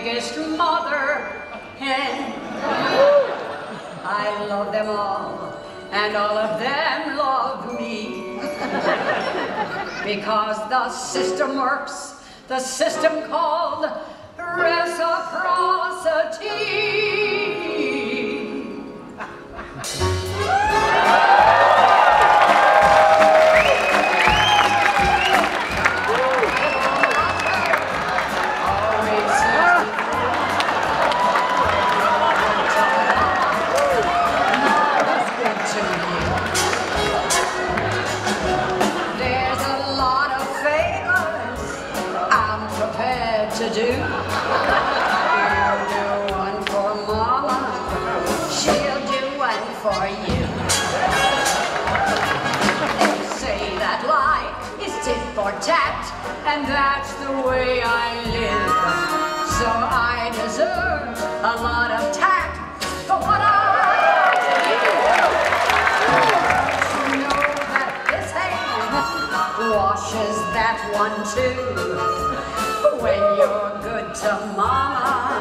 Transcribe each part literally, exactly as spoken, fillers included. biggest mother hen. I love them all, and all of them love me. Because the system works, the system called reciprocity. To do. I'll do one for Mama, she'll do one for you. They say that lie is tit for tat, and that's the way I live. So I deserve a lot of tact for what I do. You know that this hand washes that one too. When you're good to Mama,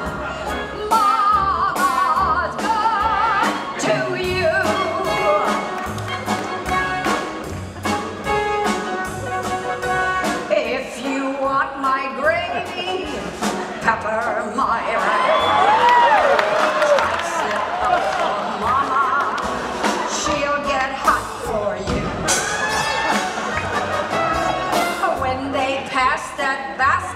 Mama's good to you. If you want my gravy, pepper my rabbit. Slice it up for Mama, she'll get hot for you. When they pass that basket,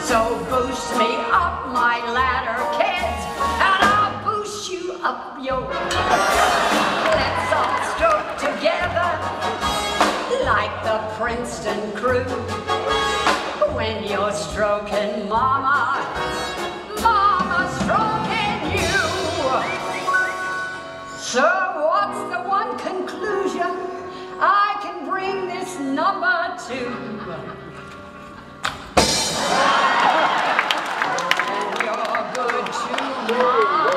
so boost me up my ladder, kids, and I'll boost you up yours. Let's all stroke together like the Princeton crew. When you're stroking Mama, Mama's stroking you. So what's the one conclusion I can bring this number to? When you're good to Mama.